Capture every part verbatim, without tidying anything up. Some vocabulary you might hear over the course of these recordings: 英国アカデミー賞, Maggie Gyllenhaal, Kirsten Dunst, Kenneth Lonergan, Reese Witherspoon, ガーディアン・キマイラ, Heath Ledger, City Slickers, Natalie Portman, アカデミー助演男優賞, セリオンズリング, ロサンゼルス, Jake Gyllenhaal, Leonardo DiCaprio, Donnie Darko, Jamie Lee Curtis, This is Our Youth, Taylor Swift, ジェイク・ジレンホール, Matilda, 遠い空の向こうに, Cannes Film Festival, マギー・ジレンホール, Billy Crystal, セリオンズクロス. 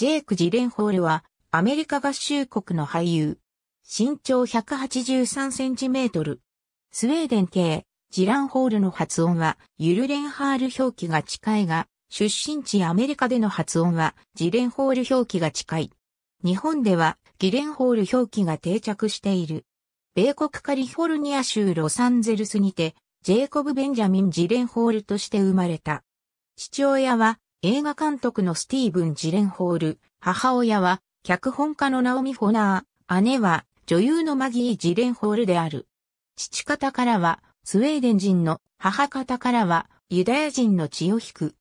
ジェイク・ジレンホールは、アメリカ合衆国の俳優。身長ひゃくはちじゅうさんセンチメートル。スウェーデン系、ジランホールの発音は、ユルレンハール表記が近いが、出身地アメリカでの発音は、ジレンホール表記が近い。日本では、ギレンホール表記が定着している。米国カリフォルニア州ロサンゼルスにて、ジェイコブ・ベンジャミン・ジレンホールとして生まれた。父親は映画監督のスティーブン・ジレンホール、母親は脚本家のナオミ・フォナー、姉は女優のマギー・ジレンホールである。父方からはスウェーデン人の、母方からはユダヤ人の血を引く。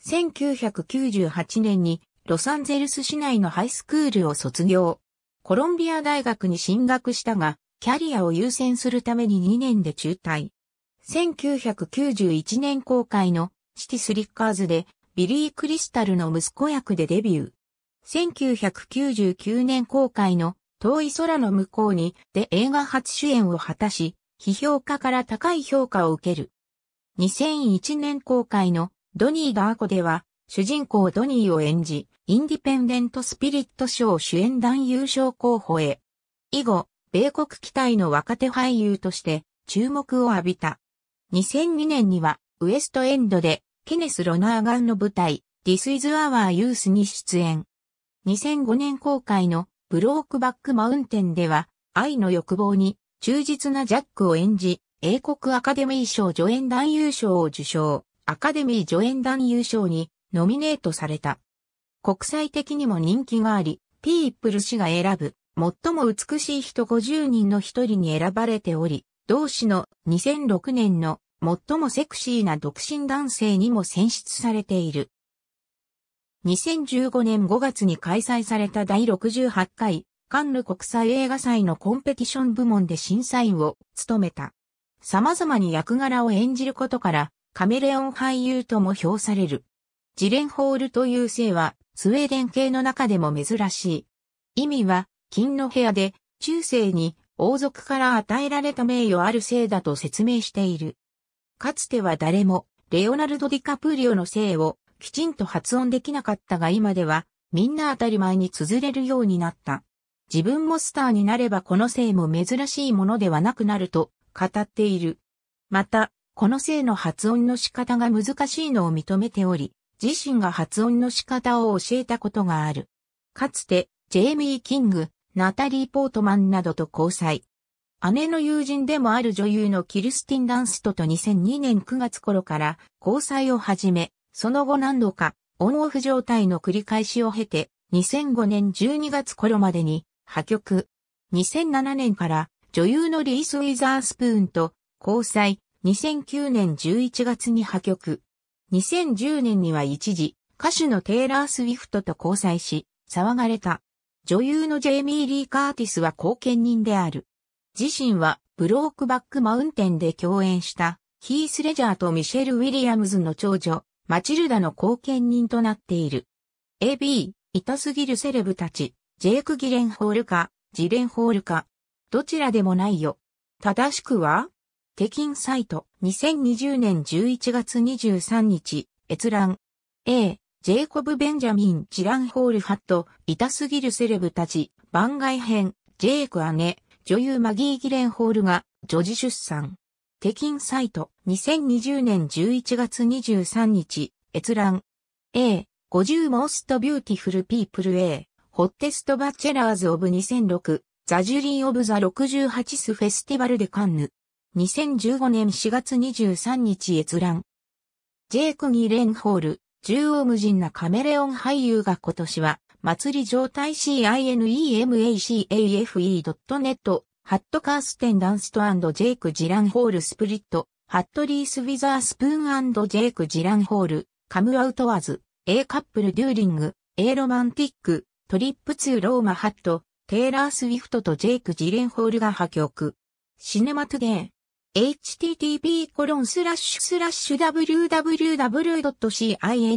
せんきゅうひゃくきゅうじゅうはちねんにロサンゼルス市内のハイスクールを卒業。コロンビア大学に進学したが、キャリアを優先するためににねんで中退。せんきゅうひゃくきゅうじゅういちねん公開のシティスリッカーズでビリー・クリスタルの息子役でデビュー。せんきゅうひゃくきゅうじゅうきゅうねん公開の遠い空の向こうにで映画初主演を果たし、批評家から高い評価を受ける。にせんいちねん公開のドニー・ダーコでは主人公ドニーを演じ、インディペンデント・スピリット賞主演男優賞候補へ。以後、米国期待の若手俳優として注目を浴びた。にせんにねんにはウエストエンドでケネス・ロナーガンの舞台 This is Our Youth に出演。にせんごねん公開のブロークバックマウンテンでは愛の欲望に忠実なジャックを演じ、英国アカデミー賞助演男優賞を受賞、アカデミー助演男優賞にノミネートされた。国際的にも人気があり、ピープル誌が選ぶ最も美しい人ごじゅうにんの一人に選ばれており、同誌のにせんろくねんの最もセクシーな独身男性にも選出されている。にせんじゅうごねんごがつに開催されただいろくじゅうはちかいカンヌ国際映画祭のコンペティション部門で審査員を務めた。様々に役柄を演じることからカメレオン俳優とも評される。ジレンホールという姓はスウェーデン系の中でも珍しい。意味は金の部屋で、中世に王族から与えられた名誉ある姓だと説明している。かつては誰も、レオナルド・ディカプリオの姓をきちんと発音できなかったが、今ではみんな当たり前に綴れるようになった。自分もスターになればこの姓も珍しいものではなくなると語っている。また、この姓の発音の仕方が難しいのを認めており、自身が発音の仕方を教えたことがある。かつて、ジェイミー・キング、ナタリー・ポートマンなどと交際。姉の友人でもある女優のキルスティン・ダンストとにせんにねんくがつ頃から交際を始め、その後何度かオンオフ状態の繰り返しを経て、にせんごねんじゅうにがつ頃までに破局。にせんななねんから女優のリース・ウィザースプーンと交際、にせんきゅうねんじゅういちがつに破局。にせんじゅうねんには一時、歌手のテイラー・スウィフトと交際し、騒がれた。女優のジェイミー・リー・カーティスは後見人である。自身はブロークバックマウンテンで共演したヒース・レジャーとミシェル・ウィリアムズの長女マチルダの後見人となっている。エービー、痛すぎるセレブたち、ジェイク・ギレンホールか、ジレンホールか、どちらでもないよ。正しくは北京サイトにせんにじゅうねんじゅういちがつにじゅうさんにち、閲覧。A、ジェイコブ・ベンジャミン・ジランホールハット、痛すぎるセレブたち、番外編、ジェイク姉、女優マギー・ギレンホールが、女児出産。北京サイト、にせんにじゅうねんじゅういちがつにじゅうさんにち、閲覧。A、ごじゅう Most Beautiful People A、Hottest Bachelors of にせんろく、ザ・ジュリー・オブ・ザ・ろくじゅうはちスフェスティバルでカンヌ。にせんじゅうごねんしがつにじゅうさんにち閲覧。ジェイク・ギレンホール。縦横無尽なカメレオン俳優が今年は、祭り状態 シネマチック ドット ネット、ハットカーステンダンスト&ジェイク・ジランホールスプリット、ハットリース・ウィザースプーン&ジェイク・ジランホール、カム・アウト・アズ、A カップル・デューリング、A ロマンティック、トリップ・ツー・ローマ・ハット、テイラー・スウィフトとジェイク・ジレンホールが破局。シネマトゥデイ。エイチティーティーピーコロンスラッシュスラッシュダブリューダブリューダブリュードットシネマトゥデイ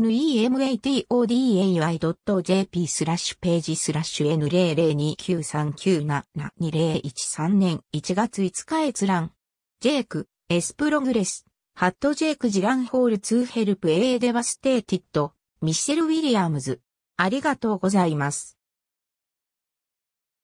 ドットジェイピースラッシュページスラッシュエヌゼロゼロいちさんきゅうななにゼロいちさんねんいちがついつか閲覧。ジェイク、エスプログレス、ハットジェイク・ジランホールツーヘルプエーデバステイティッド、ミシェル・ウィリアムズ。ありがとうございます。